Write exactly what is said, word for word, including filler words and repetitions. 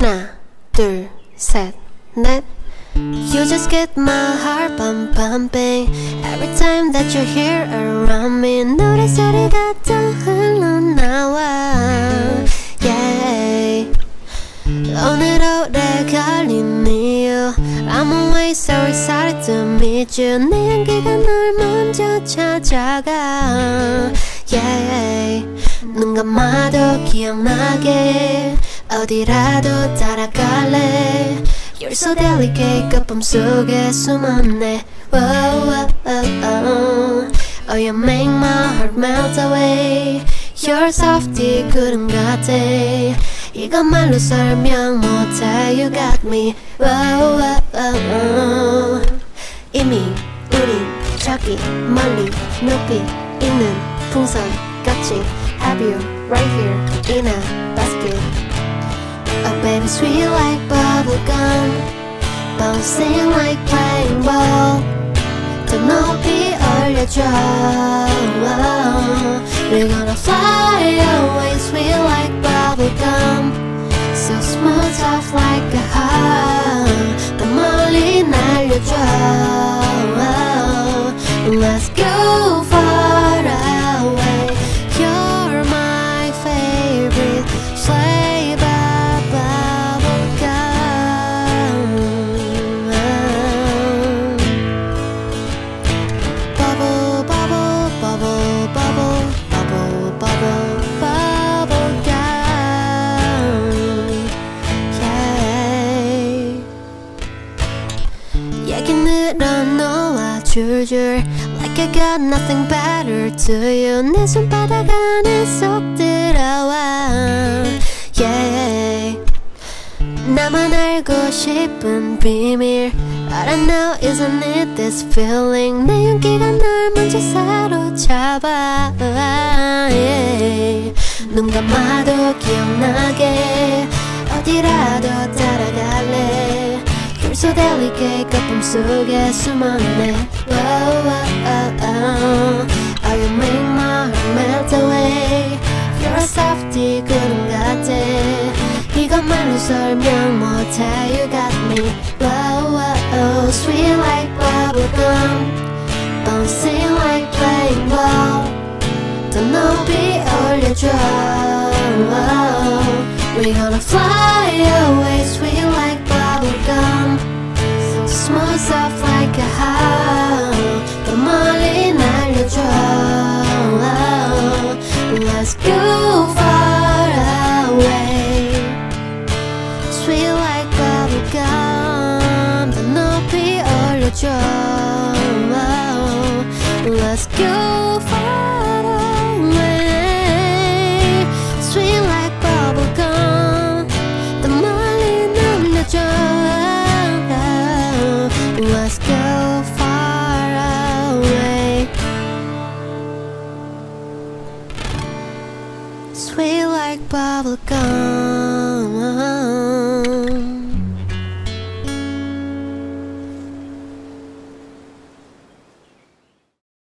하나, 둘, 셋, 넷. You just get my heart bump pumping every time that you're here around me. 노래 소리가 다 흘러나와. Yeah. 오늘 오래 걸린 이유. I'm always so excited to meet you. 내 향기가 널 먼저 찾아가. Yeah. 눈 감아도 기억나게. 어디라도 따라갈래. You're so delicate, 거품 속에 숨었네. Whoa, oh, oh, oh, you make my heart melt away. You're softy, 구름 같아. 이것말로 설명 못해. You got me. Whoa, oh, oh, oh. 이미 우린 저기 멀리 높이 있는 풍선 같이. Have you right here in a basket. Oh baby, sweet like bubble gum, bouncing like playing ball. 더 높이 올려줘. We're gonna fly away, sweet like bubble gum, so smooth off like a hug. 더 멀리 날려줘. Let's go far away. You're my favorite flavor. 줄줄 like I got nothing better to you. 내 손바닥 안에 쏙 들어와. Yeah. 나만 알고 싶은 비밀. All I know isn't it this feeling. 내 윤기가 널 먼저 사로잡아. Yeah. 눈 감아도 기억나게. 어디라도 따라갈래. You're so delicate, 거품 속에 숨었네. Whoa, oh, oh, oh. Oh, you make my heart melt away. You're a softy, 구름 같아. 이것만은 설명 못해. You got me. Whoa, oh, oh. Sweet like bubble gum, bouncing like playing ball. 더 높이 올려줘. We're gonna fly away, sweet like bubble gum, so smooth, soft like a hug. 더 멀리 날려줘. Let's go far away, sweet like bubble gum, 더 높이 올려줘. Let's go far away, sweet like bubble gum, 더 멀리 날려줘. Let's go far away, sweet like bubble gum.